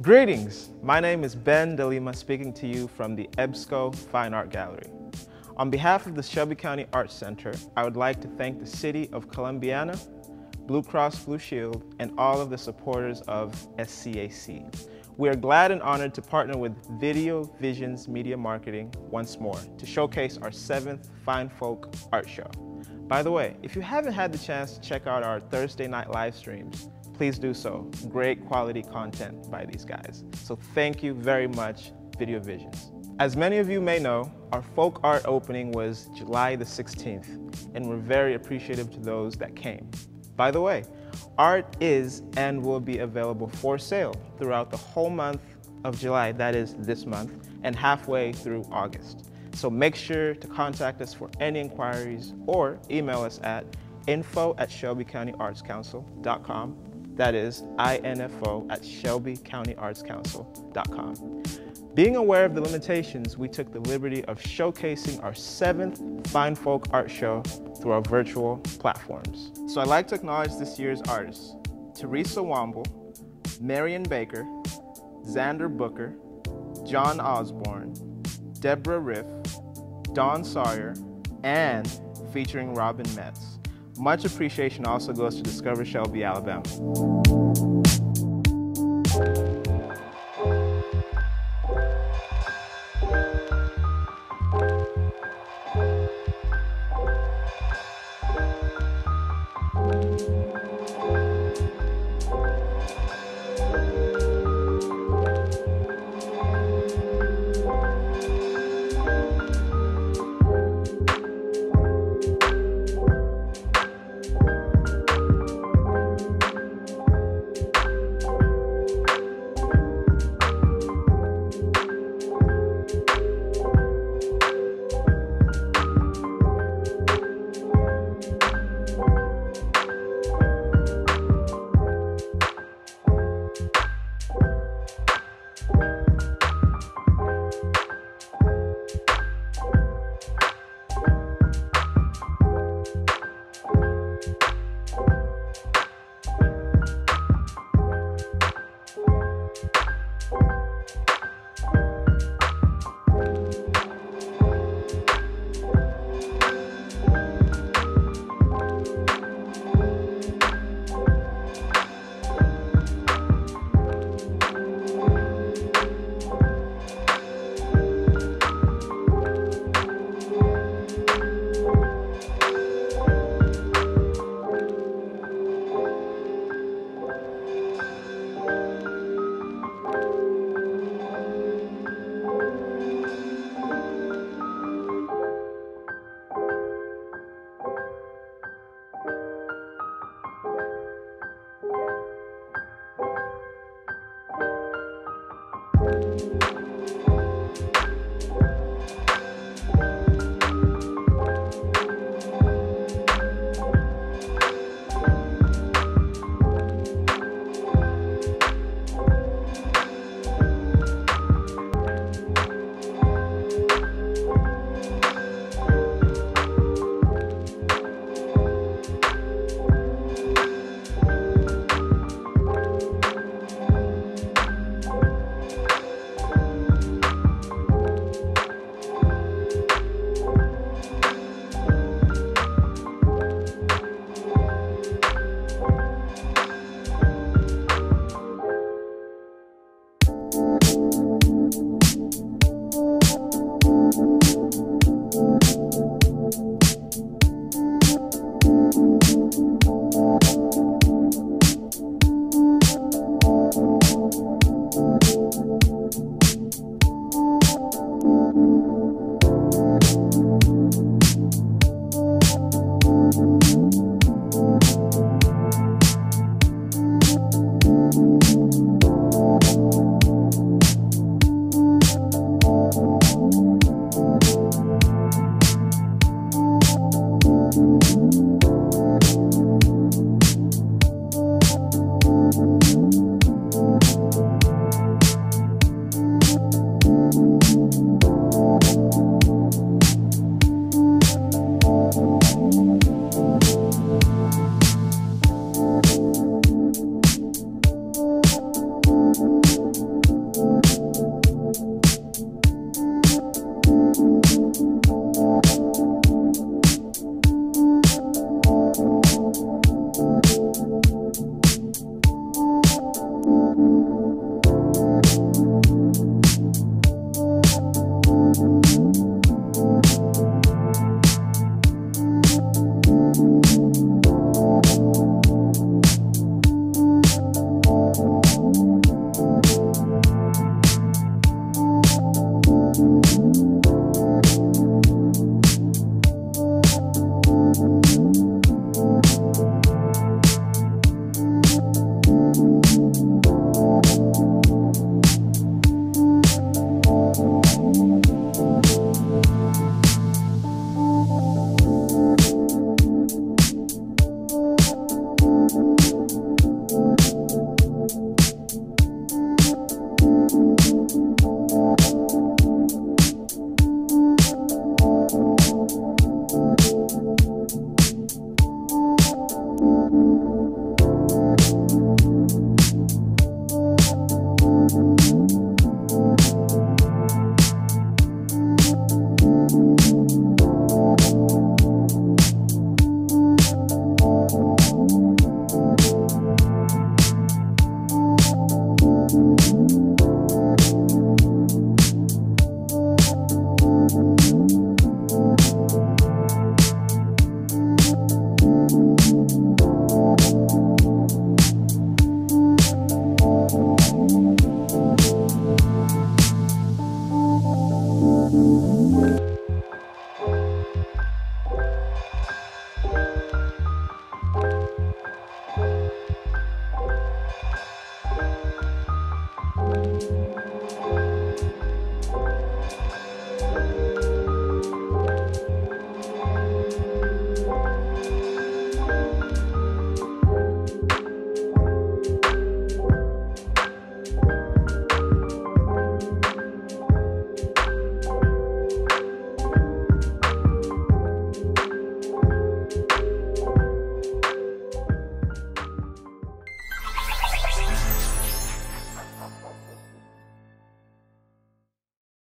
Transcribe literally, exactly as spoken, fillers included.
Greetings, my name is Ben DeLima speaking to you from the EBSCO Fine Art Gallery. On behalf of the Shelby County Arts Center, I would like to thank the City of Columbiana, Blue Cross Blue Shield, and all of the supporters of S C A C. We are glad and honored to partner with Video Visions Media Marketing once more to showcase our seventh Fine Folk Art Show. By the way, if you haven't had the chance to check out our Thursday night live streams, please do so. Great quality content by these guys. So thank you very much, Video Visions. As many of you may know, our folk art opening was July the sixteenth, and we're very appreciative to those that came. By the way, art is and will be available for sale throughout the whole month of July, that is this month, and halfway through August. So make sure to contact us for any inquiries or email us at info at shelby county arts council dot com. That is info at shelby county arts council dot com. Being aware of the limitations, we took the liberty of showcasing our seventh Fine Folk Art Show through our virtual platforms. So I'd like to acknowledge this year's artists, Teresa Womble, Marion Baker, Xander Booker, John Osborne, Deborah Riff, Don Sawyer, and featuring Robin Metz. Much appreciation also goes to Discover Shelby, Alabama. Thank you. Thank you.